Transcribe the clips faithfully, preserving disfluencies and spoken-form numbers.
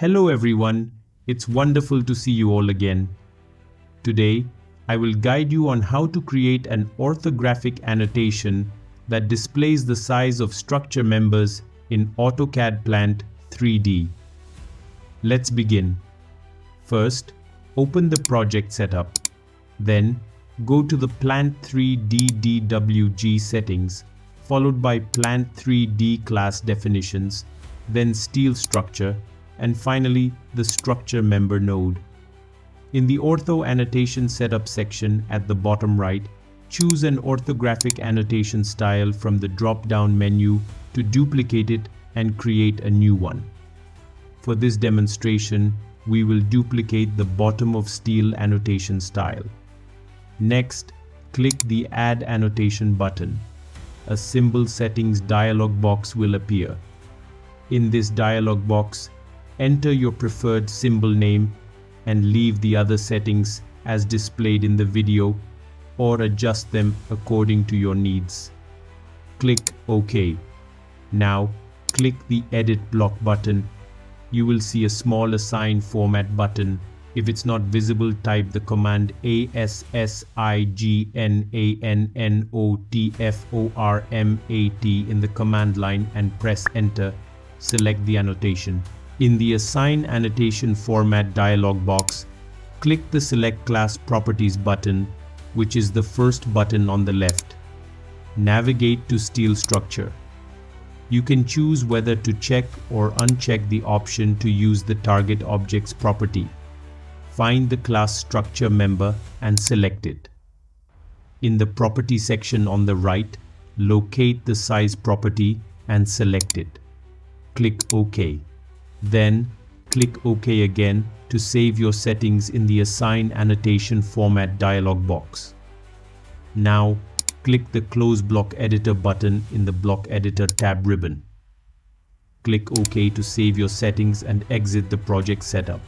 Hello everyone, it's wonderful to see you all again. Today, I will guide you on how to create an orthographic annotation that displays the size of structure members in AutoCAD Plant three D. Let's begin. First, open the project setup. Then, go to the Plant three D D W G settings, followed by Plant three D class definitions, then steel structure, and finally the structure member node. In the Ortho Annotation Setup section at the bottom right, choose an orthographic annotation style from the drop-down menu to duplicate it and create a new one. For this demonstration, we will duplicate the bottom of steel annotation style. Next, click the Add Annotation button. A symbol settings dialog box will appear. In this dialog box, enter your preferred symbol name and leave the other settings as displayed in the video or adjust them according to your needs. Click OK. Now, click the Edit Block button. You will see a small Assign Format button. If it's not visible, type the command A S S I G N A N N O T F O R M A T in the command line and press Enter. Select the annotation. In the Assign Annotation Format dialog box, click the Select Class Properties button, which is the first button on the left. Navigate to Steel Structure. You can choose whether to check or uncheck the option to use the target object's property. Find the class structure member and select it. In the Property section on the right, locate the Size property and select it. Click OK. Then, click OK again to save your settings in the Assign Annotation Format dialog box. Now, click the Close Block Editor button in the Block Editor tab ribbon. Click OK to save your settings and exit the project setup.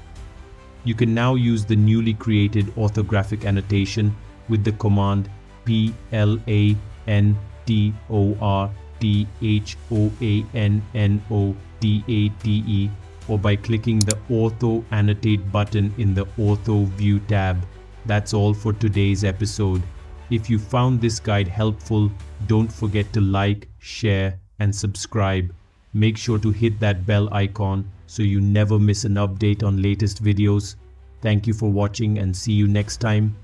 You can now use the newly created orthographic annotation with the command P L A N T O R T H O A N N O T A T E or by clicking the Ortho Annotate button in the Ortho View tab. That's all for today's episode. If you found this guide helpful, don't forget to like, share, and subscribe. Make sure to hit that bell icon so you never miss an update on latest videos. Thank you for watching and see you next time.